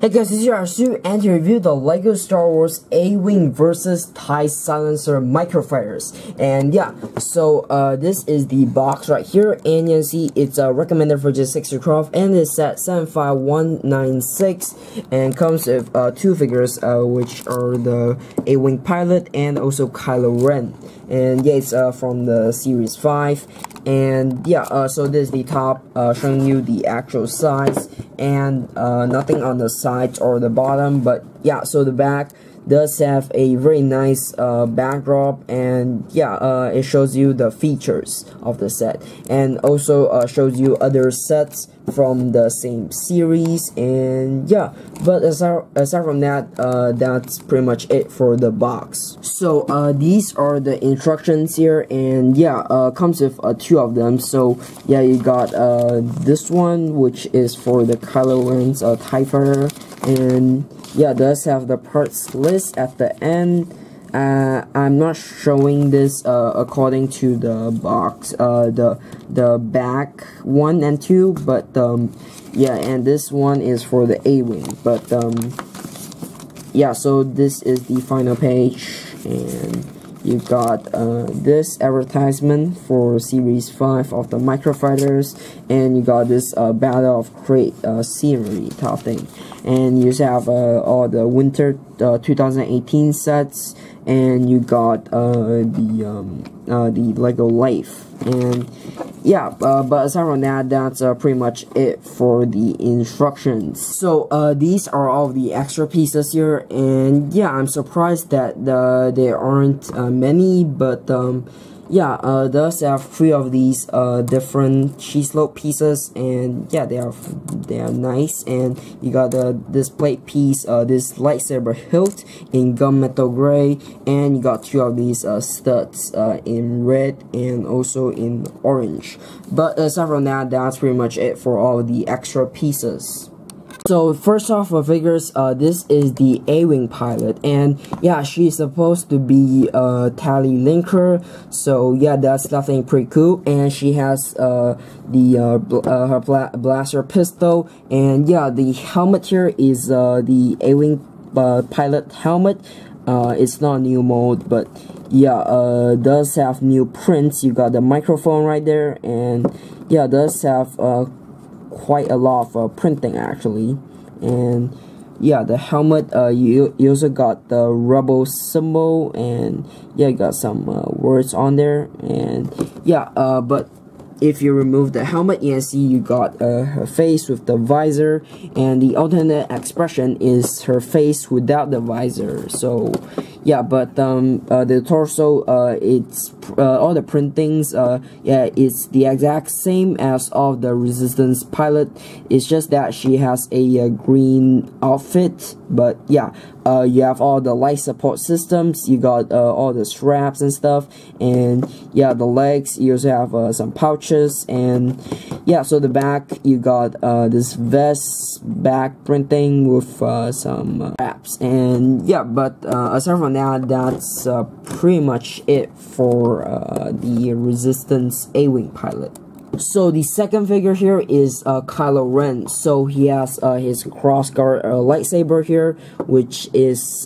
Hey guys, this is your Arsu, and to review the Lego Star Wars A-Wing vs. TIE Silencer Microfighters. And yeah, so this is the box right here, and you can see it's recommended for just 6 craft, and it's at 75196, and comes with two figures, which are the A-Wing pilot and also Kylo Ren. And yeah, it's from the series 5, and yeah, so this is the top, showing you the actual size, and nothing on the sides or the bottom. But yeah, so the back does have a very nice backdrop, and yeah, it shows you the features of the set, and also shows you other sets from the same series. And yeah, but aside from that, that's pretty much it for the box. So these are the instructions here, and yeah, comes with two of them. So yeah, you got this one, which is for the Kylo Ren's TIE Fighter, and yeah, does have the parts list at the end. I'm not showing this according to the box, the back 1 and 2, but yeah, and this one is for the A-Wing. But yeah, so this is the final page, and you got this advertisement for series 5 of the Microfighters, and you got this Battle of Crate scenery type thing, and you have all the winter 2018 sets, and you got the Lego Life. And yeah, but aside from that, that's pretty much it for the instructions. So these are all the extra pieces here, and yeah, I'm surprised that there aren't many, but yeah, does have 3 of these different cheese loaf pieces, and yeah, they are nice. And you got this plate piece, this lightsaber hilt in gunmetal gray, and you got 2 of these studs in red and also in orange. But aside from that, that's pretty much it for all the extra pieces. So first off, for figures, this is the A-Wing pilot, and yeah, she's supposed to be Tallie Lintra. So yeah, that's nothing pretty cool, and she has her blaster pistol, and yeah, the helmet here is the A-Wing pilot helmet. It's not new mode, but yeah, does have new prints. You got the microphone right there, and yeah, does have quite a lot of printing actually. And yeah, the helmet, you also got the rebel symbol, and yeah, you got some words on there. And yeah, but if you remove the helmet, you can see you got her face with the visor, and the alternate expression is her face without the visor. So yeah, but the torso, it's all the printings, yeah, it's the exact same as all the Resistance pilot. It's just that she has a green outfit. But yeah, you have all the life support systems. You got all the straps and stuff, and yeah, the legs. You also have some pouches, and yeah, so the back, you got this vest back printing with some straps. And yeah, but aside from that, that's pretty much it for the Resistance A-Wing pilot. So the second figure here is Kylo Ren. So he has his crossguard lightsaber here, which is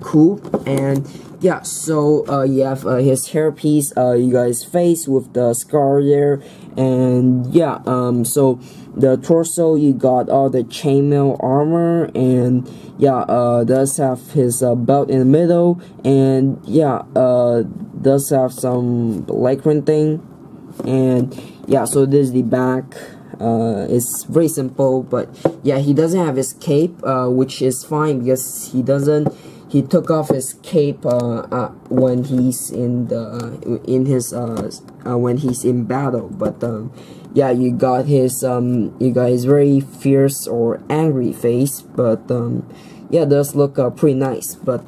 cool. And yeah, so you have his hairpiece, you got his face with the scar there. And yeah, so the torso, you got all the chainmail armor, and yeah, does have his belt in the middle, and yeah, does have some lycran thing. And yeah, so this is the back. It's very simple, but yeah, he doesn't have his cape, which is fine because he took off his cape when he's when he's in battle. But yeah, you got his very fierce or angry face. But yeah, it does look pretty nice. But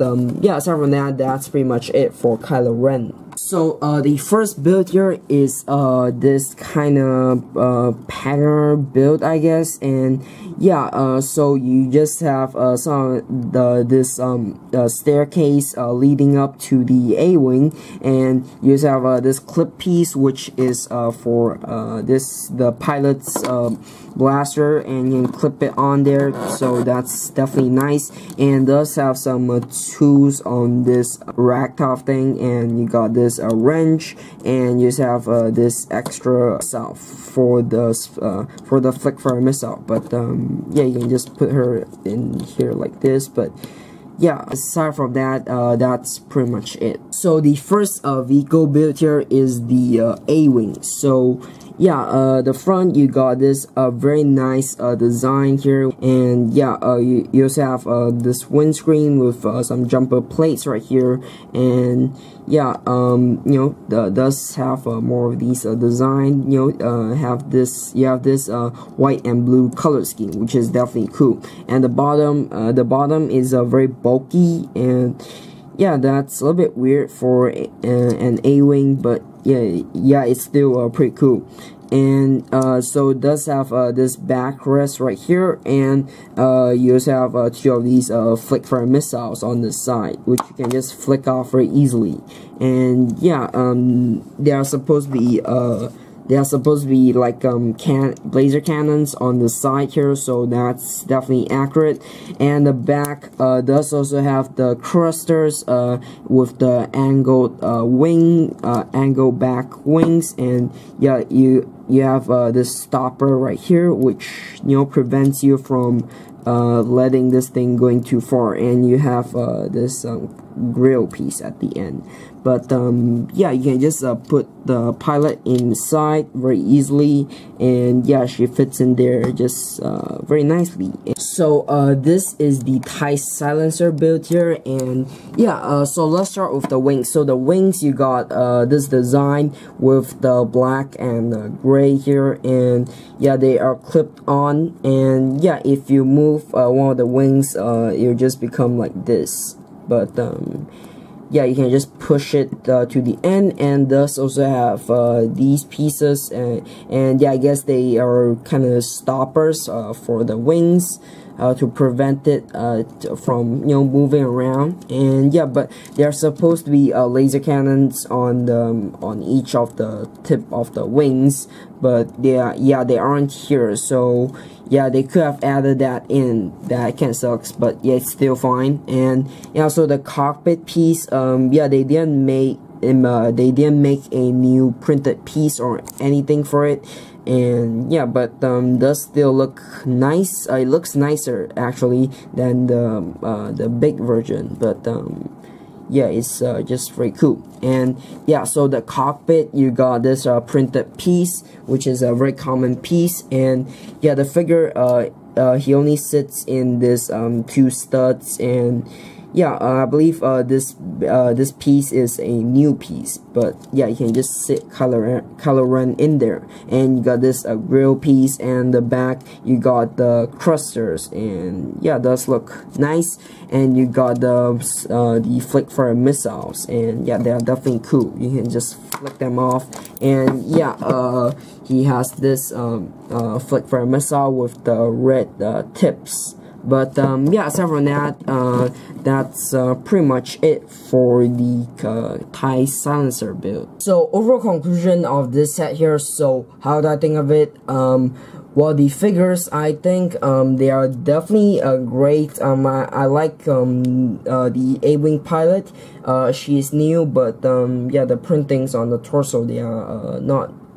yeah, aside from that, that's pretty much it for Kylo Ren. So the first build here is this kind of pattern build, I guess. And yeah, so you just have some this staircase leading up to the A-Wing, and you just have this clip piece, which is for the pilot's blaster, and you can clip it on there, so that's definitely nice. And does have some tools on this rack top thing, and you got this wrench, and you just have this extra missile for the flick-fire missile. But yeah, you can just put her in here like this. But yeah, aside from that, that's pretty much it. So the first vehicle built here is the A-Wing. So yeah, the front, you got this very nice design here, and yeah, you also have this windscreen with some jumper plates right here, and yeah, you know, does have more of these design, you know, you have this white and blue color scheme, which is definitely cool. And the bottom is very bulky, and yeah, that's a little bit weird for an A-Wing, but yeah, it's still pretty cool. And so it does have this backrest right here, and you also have two of these flick-fire missiles on the side, which you can just flick off very easily. And yeah, they are supposed to be like laser cannons on the side here, so that's definitely accurate. And the back does also have the thrusters with the angled angled back wings, and yeah, you have this stopper right here, which, you know, prevents you from letting this thing going too far. And you have this grill piece at the end. But yeah, you can just put the pilot inside very easily, and yeah, she fits in there just very nicely. So this is the TIE Silencer build here, and yeah, so let's start with the wings. So the wings, you got this design with the black and the gray here, and yeah, they are clipped on, and yeah, if you move one of the wings, it'll just become like this. But yeah, you can just push it to the end, and thus also have these pieces, and yeah, I guess they are kind of stoppers for the wings to prevent it from, you know, moving around. And yeah, but they are supposed to be laser cannons on each of the tip of the wings, but they aren't here, so yeah, they could have added that in. That kind of sucks, but yeah, it's still fine. And yeah, so the cockpit piece, yeah, they didn't make a new printed piece or anything for it. And yeah, but does still look nice. It looks nicer actually than the big version, but yeah, it's just very cool. And yeah, so the cockpit, you got this printed piece, which is a very common piece. And yeah, the figure, he only sits in this two studs, and yeah, I believe this piece is a new piece, but yeah, you can just sit Kylo Ren in there. And you got this grill piece, and the back, you got the thrusters, and yeah, it does look nice. And you got the flick fire missiles, and yeah, they are definitely cool. You can just flick them off, and yeah, he has this flick fire missile with the red tips. But yeah, aside from that, that's pretty much it for the TIE Silencer build. So overall conclusion of this set here. So how do I think of it? Well, the figures, I think they are definitely great. I like the A-Wing pilot. She is new, but yeah, the printings on the torso, they are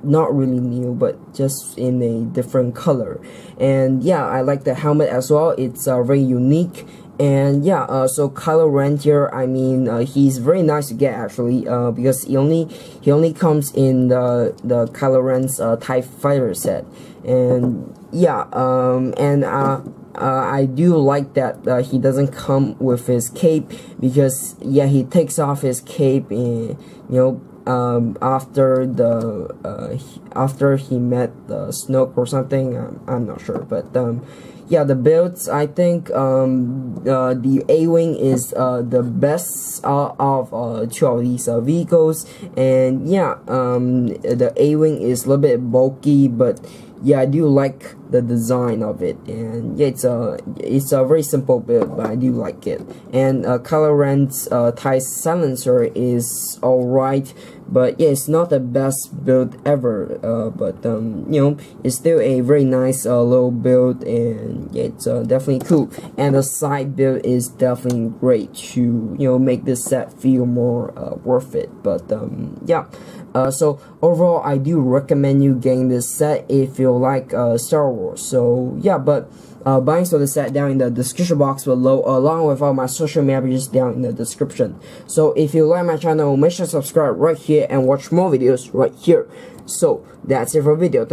not really new, but just in a different color. And yeah, I like the helmet as well. It's very unique. And yeah, so Kylo Ren here, I mean, he's very nice to get actually, because he only comes in the Kylo Ren's TIE Fighter set. And yeah, I do like that he doesn't come with his cape, because yeah, he takes off his cape, and you know, after he met Snoke or something, I'm not sure. But yeah, the builds, I think the A-Wing is the best of two of these vehicles. And yeah, the A-Wing is a little bit bulky, but yeah, I do like the design of it, and yeah, it's a very simple build, but I do like it. And Kylo Ren's TIE Silencer is alright, but yeah, it's not the best build ever. But you know, it's still a very nice low build, and yeah, it's definitely cool. And the side build is definitely great to, you know, make this set feel more worth it. But yeah, so overall, I do recommend you getting this set if you like Star Wars. So yeah, but buying the set down in the description box below, along with all my social media pages down in the description. So if you like my channel, make sure to subscribe right here and watch more videos right here. So that's it for the video.